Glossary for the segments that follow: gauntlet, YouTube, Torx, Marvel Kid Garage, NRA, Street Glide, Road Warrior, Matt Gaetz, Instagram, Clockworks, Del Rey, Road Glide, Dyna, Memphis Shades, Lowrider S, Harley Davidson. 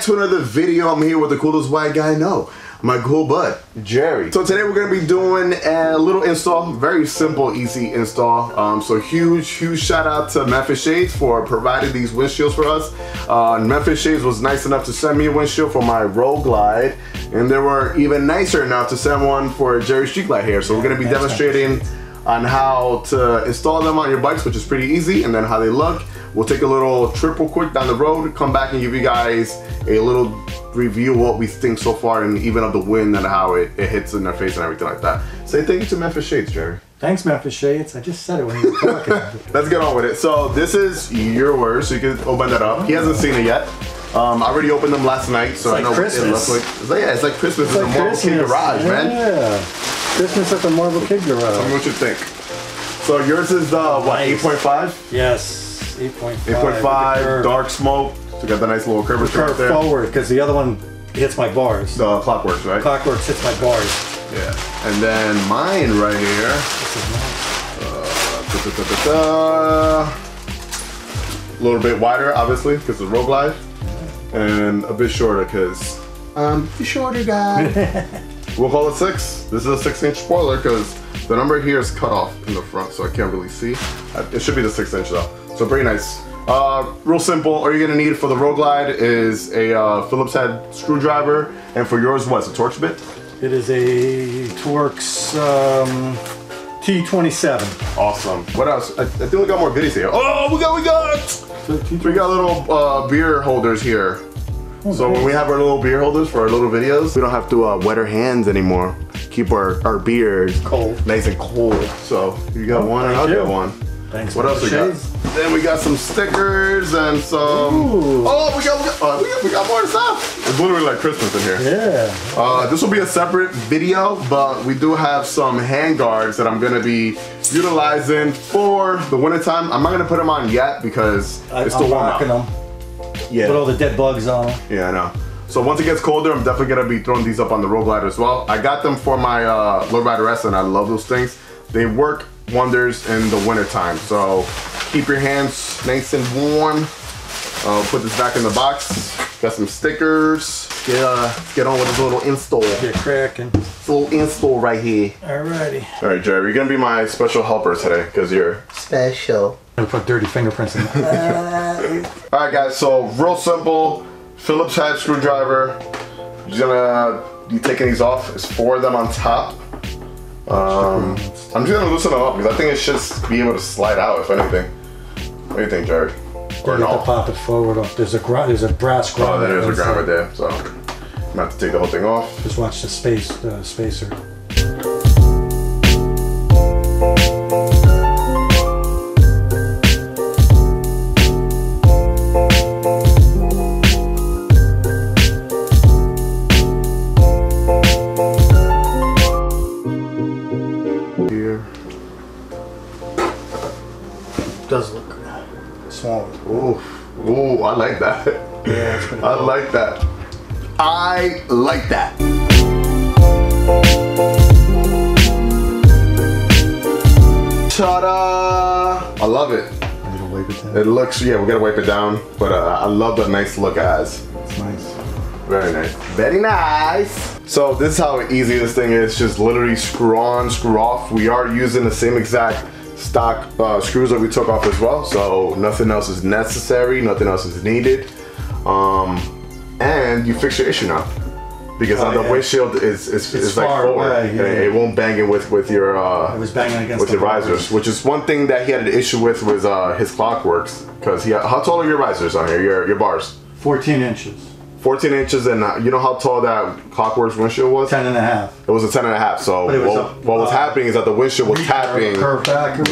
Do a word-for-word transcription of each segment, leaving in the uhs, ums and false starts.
back to another video. I'm here with the coolest white guy I know, my cool bud, Jerry. So today we're going to be doing a little install, very simple, easy install. Um, so huge, huge shout out to Memphis Shades for providing these windshields for us. Uh, Memphis Shades was nice enough to send me a windshield for my Road Glide, and they were even nicer enough to send one for Jerry's Street Glide here. So we're going to be demonstrating on how to install them on your bikes, which is pretty easy, and then how they look. We'll take a little trip real quick down the road, come back and give you guys a little review of what we think so far, and even of the wind and how it, it hits in their face and everything like that. Say thank you to Memphis Shades, Jerry. Thanks, Memphis Shades. I just said it when you were talking. Let's get on with it. So this is your word, so you can open that up. He hasn't seen it yet. Um, I already opened them last night, so like I know Christmas. It looks like. It's like, yeah, it's like Christmas. It's, it's like a Marvel Kid Garage, yeah. man. Yeah, Christmas at the Marvel Kid Garage. Tell me what you think. So yours is uh, what, eight point five? Yes. eight point five, dark smoke. So got the nice little curvature curve there. Forward, because the other one hits my bars. The uh, Clockworks, right? Clockworks hits my bars. Yeah, and then mine right here. This is nice. Uh, da, da, da, da, da. A little bit wider, obviously, because it's Road Glide, and a bit shorter, because I'm the shorter guy. We'll call it six. This is a six-inch spoiler, because the number here is cut off in the front, so I can't really see. It should be the six-inch though. So pretty nice. Uh, real simple. All you're gonna need for the Road Glide is a uh, Phillips head screwdriver, and for yours, what's a Torx bit? It is a Torx um, T twenty-seven. Awesome. What else? I, I think we got more goodies here. Oh, we got, we got, we got little uh, beer holders here. Oh, so nice. When we have our little beer holders for our little videos, we don't have to uh, wet our hands anymore. Keep our our beers cold, nice and cold. So you got oh, one, and I'll get one. Thanks. What else we got? Then we got some stickers and some. Ooh. Oh, we got, we got, uh, we got we got more stuff. It's literally like Christmas in here. Yeah. Uh, this will be a separate video, but we do have some hand guards that I'm gonna be utilizing for the winter time. I'm not gonna put them on yet because I, it's still I'm warm out. Them. Yeah. Put all the dead bugs on them. Yeah, I know. So once it gets colder, I'm definitely gonna be throwing these up on the Road Glide as well. I got them for my uh, Lowrider S, and I love those things. They work wonders in the winter time. So keep your hands nice and warm. Uh, put this back in the box. Got some stickers. Get, uh, get on with this little install. Get cracking. This little install right here. Alrighty. Alright, Jerry, you're gonna be my special helper today because you're special. I'm gonna put dirty fingerprints in there. uh. Alright, guys, so real simple. Phillips head screwdriver. You're gonna be taking these off. It's four of them on top. Um, I'm just gonna loosen them up because I think it should be able to slide out if anything. What do you think, Jerry? Or you have to pop it forward. Off. There's a there's a brass grommet. Oh, there's a grommet there, so I'm gonna have to take the whole thing off. Just watch the space uh, spacer. I like that. Yeah, it's pretty cool. I like that. I like that. Ta-da! I love it. I need to wipe it down. It looks, yeah, we gotta wipe it down. But uh, I love the nice look as. It's nice. Very nice. Very nice. So this is how easy this thing is. Just literally screw on, screw off. We are using the same exact stock uh, screws that we took off as well, so nothing else is necessary, nothing else is needed, um, and you fix your issue now because oh, now yeah. the windshield is is, is like forward, away, yeah. and it won't bang in with with your uh, it was banging against with your risers, which is one thing that he had an issue with was uh, his Clockworks because he had, how tall are your risers on here? Your your bars? Fourteen inches. Fourteen inches, and uh, you know how tall that Clockworks windshield was? Ten and a half. It was a ten and a half. So was what, a, what was uh, happening is that the windshield was tapping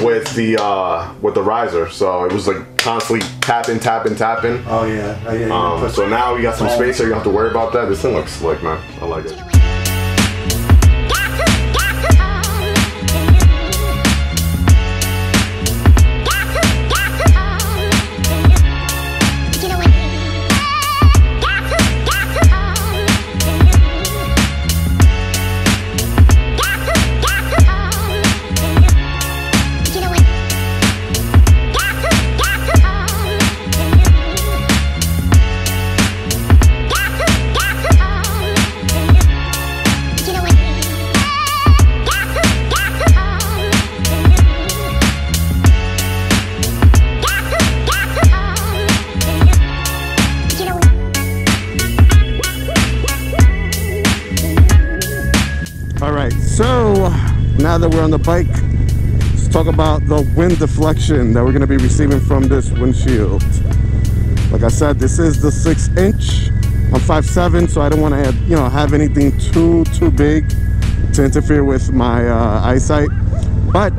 with the uh, with the riser, so it was like constantly tapping, tapping, tapping. Oh yeah, oh, yeah. Um, so now we got some space, so you don't have to worry about that. This thing looks slick, man. I like it. So now that we're on the bike, let's talk about the wind deflection that we're going to be receiving from this windshield. Like I said, this is the six inch. I'm five seven, so I don't want to add, you know, have anything too too big to interfere with my uh, eyesight. But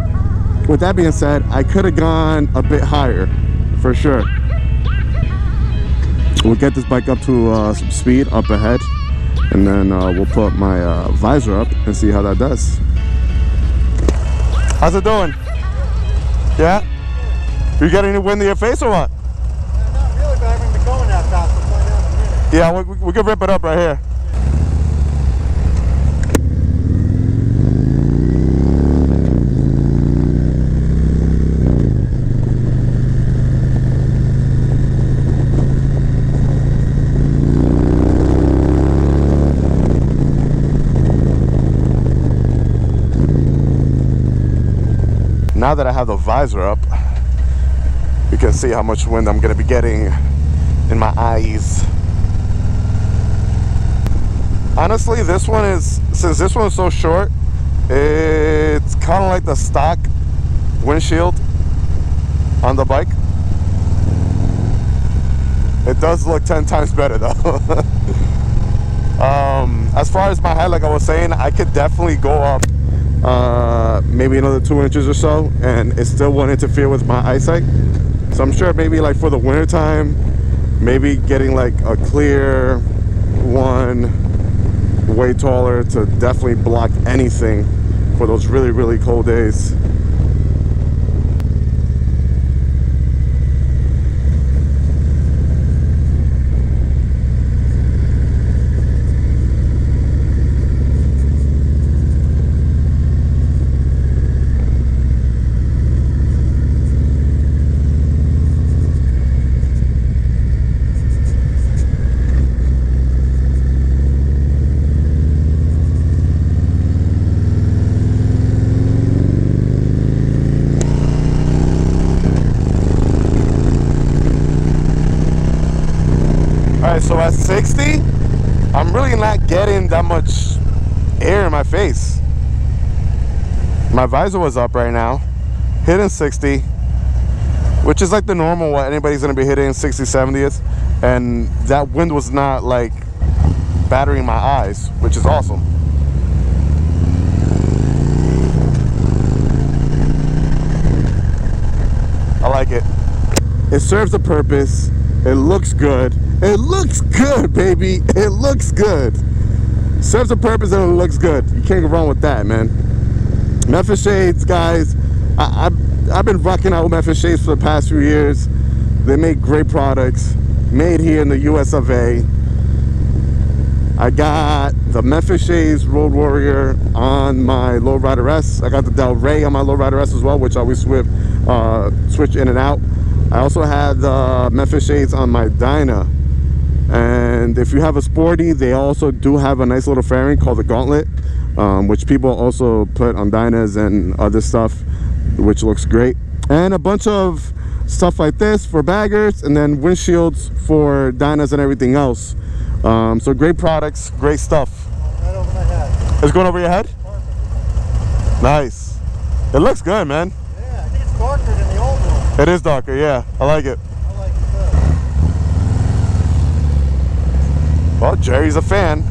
with that being said, I could have gone a bit higher for sure. We'll get this bike up to uh, some speed up ahead, and then uh, we'll put my uh, visor up and see how that does. How's it doing? Yeah? You getting any wind in your face or what? Yeah, we, we, we can rip it up right here. Now that I have the visor up, you can see how much wind I'm going to be getting in my eyes. Honestly, this one is, since this one is so short, it's kind of like the stock windshield on the bike. It does look ten times better though. um, as far as my height, like I was saying, I could definitely go up uh, maybe another two inches or so, and it still won't interfere with my eyesight. So I'm sure maybe like for the winter time, maybe getting like a clear one way taller to definitely block anything for those really really cold days. So at sixty, I'm really not getting that much air in my face. My visor was up right now, hitting sixty, which is like the normal what anybody's gonna be hitting, sixty, seventy is, and that wind was not like battering my eyes, which is awesome. I like it. It serves a purpose, it looks good. It looks good, baby. It looks good. Serves a purpose and it looks good. You can't go wrong with that, man. Memphis Shades, guys. I, I've, I've been rocking out with Memphis Shades for the past few years. They make great products. Made here in the U S of A. I got the Memphis Shades Road Warrior on my Lowrider S. I got the Del Rey on my Lowrider S as well, which I always swip, uh, switch in and out. I also had the Memphis Shades on my Dyna. And if you have a sporty, they also do have a nice little fairing called the Gauntlet, um, which people also put on Dynas and other stuff, which looks great. And a bunch of stuff like this for baggers, and then windshields for Dynas and everything else. Um, so great products, great stuff. Right over my head. It's going over your head? Perfect. Nice. It looks good, man. Yeah, I think it's darker than the old one. It is darker, yeah. I like it. Well, Jerry's a fan.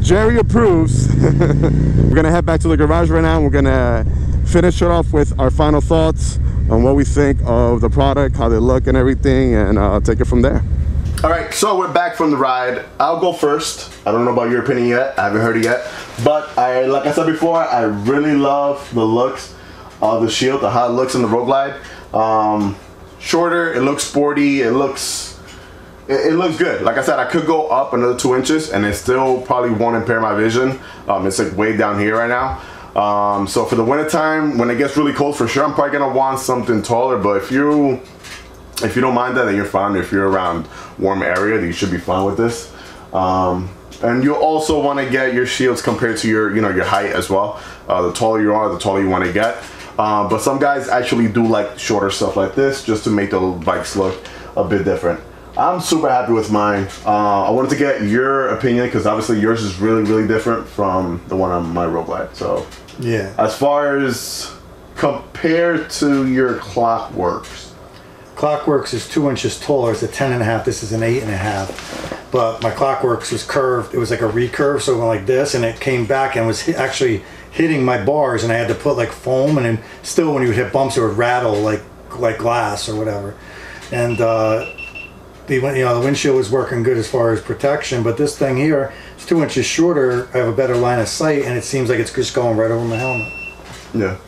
Jerry approves. We're gonna head back to the garage right now. We're gonna finish it off with our final thoughts on what we think of the product, how they look and everything, and I'll take it from there. All right, so we're back from the ride. I'll go first. I don't know about your opinion yet. I haven't heard it yet. But I, like I said before, I really love the looks of the shield, the how it looks in the Road Glide. Um, shorter, it looks sporty, it looks It looks good. Like I said, I could go up another two inches and it still probably won't impair my vision. Um, it's like way down here right now. Um, so for the winter time, when it gets really cold, for sure, I'm probably gonna want something taller. But if you, if you don't mind that, then you're fine. If you're around warm area, then you should be fine with this. Um, and you also want to get your shields compared to your, you know, your height as well. Uh, the taller you are, the taller you want to get. Uh, but some guys actually do like shorter stuff like this just to make the bikes look a bit different. I'm super happy with mine. Uh, I wanted to get your opinion because obviously yours is really, really different from the one on my Road Glide. So yeah, as far as compared to your Clockworks, Clockworks is two inches taller. It's a ten and a half. This is an eight and a half. But my Clockworks was curved. It was like a recurve, so it went like this, and it came back and was hit, actually hitting my bars, and I had to put like foam, and then still when you would hit bumps, it would rattle like like glass or whatever. And uh, the you know the windshield was working good as far as protection, but this thing here, it's two inches shorter. I have a better line of sight, and it seems like it's just going right over my helmet. Yeah.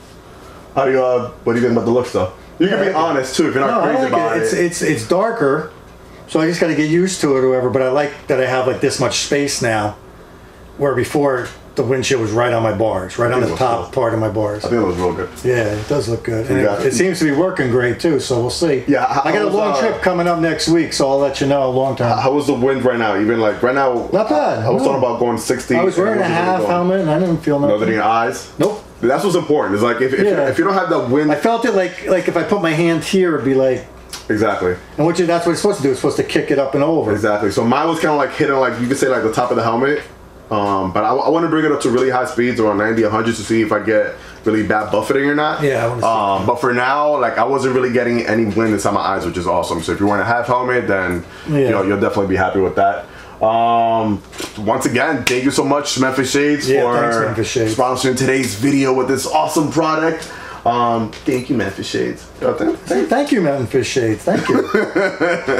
How do you? Uh, what do you think about the looks though? You can be honest too if you're not no, crazy like about it. it. It's it's it's darker, so I just got to get used to it or whatever. But I like that I have like this much space now, where before the windshield was right on my bars, right on the top cool. part of my bars. I think it was real good. Yeah, it does look good, and it, it seems to be working great too. So we'll see. Yeah, how, I got a long uh, trip coming up next week, so I'll let you know. A long time. How was the wind right now? Even like right now, not bad. I, I was no. talking about going sixty. I was wearing a half helmet, and I didn't feel nothing. Nothing in your eyes? Nope. That's what's important. It's like if if, yeah. if you don't have that wind, I felt it like like if I put my hand here, it'd be like exactly. And which that's what it's supposed to do. It's supposed to kick it up and over. Exactly. So mine was kind of like hitting like you could say like the top of the helmet. Um, but I, I want to bring it up to really high speeds, around ninety, a hundred, to see if I get really bad buffeting or not. Yeah. I want to um, see. But for now, like I wasn't really getting any wind inside my eyes, which is awesome. So if you're wearing a half helmet, then yeah. you know you'll definitely be happy with that. Um, once again, thank you so much, Memphis Shades, yeah, for thanks, Memphis Shades. sponsoring today's video with this awesome product. Um, thank you, Memphis Shades. Oh, th th thank you, Memphis Shades. Thank you.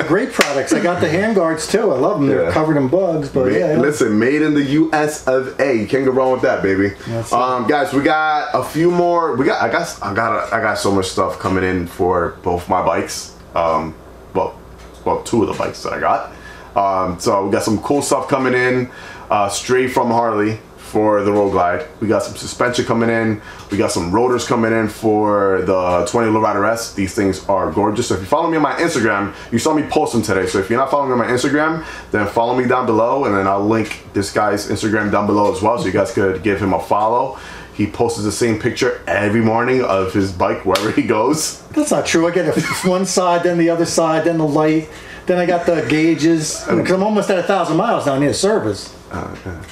Great products. I got the hand guards too. I love them. Yeah. They're covered in bugs, but Ma yeah, yeah. Listen, made in the U S of A. You can't go wrong with that, baby. That's um, guys, we got a few more. We got. I got. I got. A, I got so much stuff coming in for both my bikes. Um, well, well, two of the bikes that I got. Um, so we got some cool stuff coming in, uh, straight from Harley for the Road Glide. We got some suspension coming in. We got some rotors coming in for the twenty Lowrider S. These things are gorgeous. So if you follow me on my Instagram, you saw me post them today. So if you're not following me on my Instagram, then follow me down below, and then I'll link this guy's Instagram down below as well, so you guys could give him a follow. He posts the same picture every morning of his bike wherever he goes. That's not true. I get a, one side, then the other side, then the light. Then I got the gauges, because I'm almost at a thousand miles now. I need a service. Uh, uh,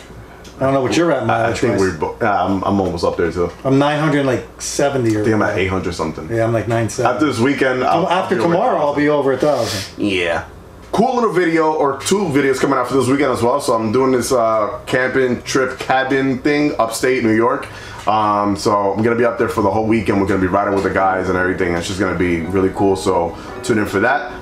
I don't know what you're at, mileage. I think we're both. Uh, I'm, I'm almost up there too. I'm nine hundred like seventy or. I think I'm at eight hundred something. Yeah, I'm like nine seventy. After this weekend, I'll, after I'll tomorrow, I'll be over a thousand. Yeah. Cool little video or two videos coming out for this weekend as well. So I'm doing this uh, camping trip cabin thing upstate New York. Um, so I'm gonna be up there for the whole weekend. We're gonna be riding with the guys and everything. It's just gonna be really cool. So tune in for that.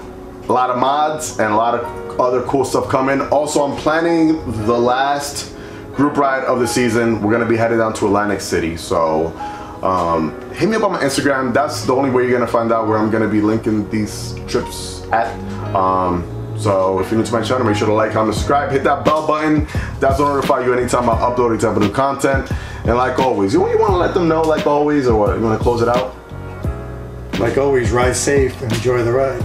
A lot of mods and a lot of other cool stuff coming. Also, I'm planning the last group ride of the season. We're gonna be headed down to Atlantic City. So um, hit me up on my Instagram. That's the only way you're gonna find out where I'm gonna be linking these trips at. Um, so if you're new to my channel, make sure to like, comment, subscribe, hit that bell button. That's gonna notify you anytime I upload any type of new content. And like always, you want to let them know, like always, or what? You wanna close it out? Like always, ride safe and enjoy the ride.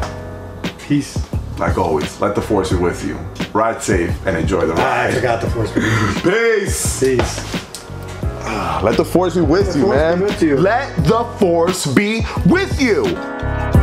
Peace. Like always, let the force be with you. Ride safe and enjoy the ride. I forgot the force be with you. Peace. Peace. Ah, let the force be with you, man. Let the force be with you.